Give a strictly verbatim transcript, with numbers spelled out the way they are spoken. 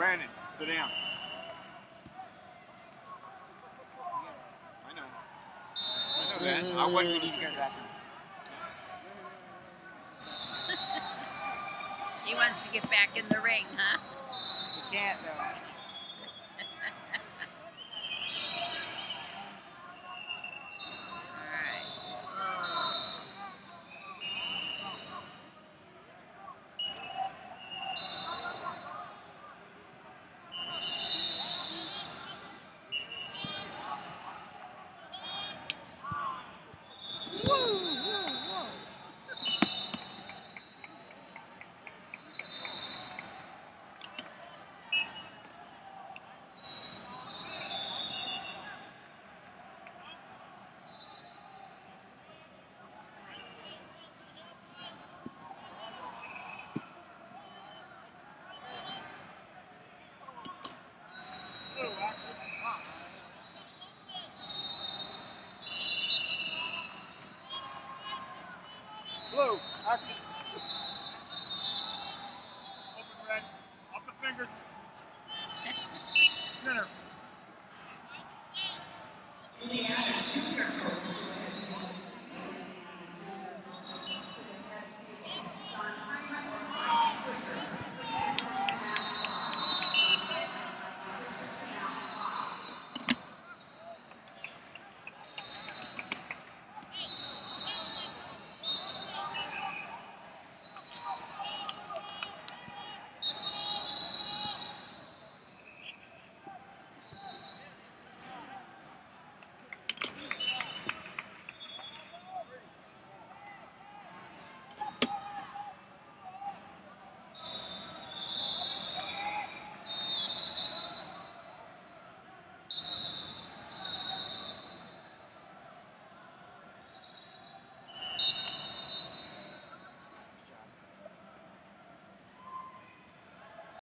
Brandon, sit down. I know. I know that. I wasn't going to sit down. He wants to get back in the ring, huh? He can't, though. Blue, action.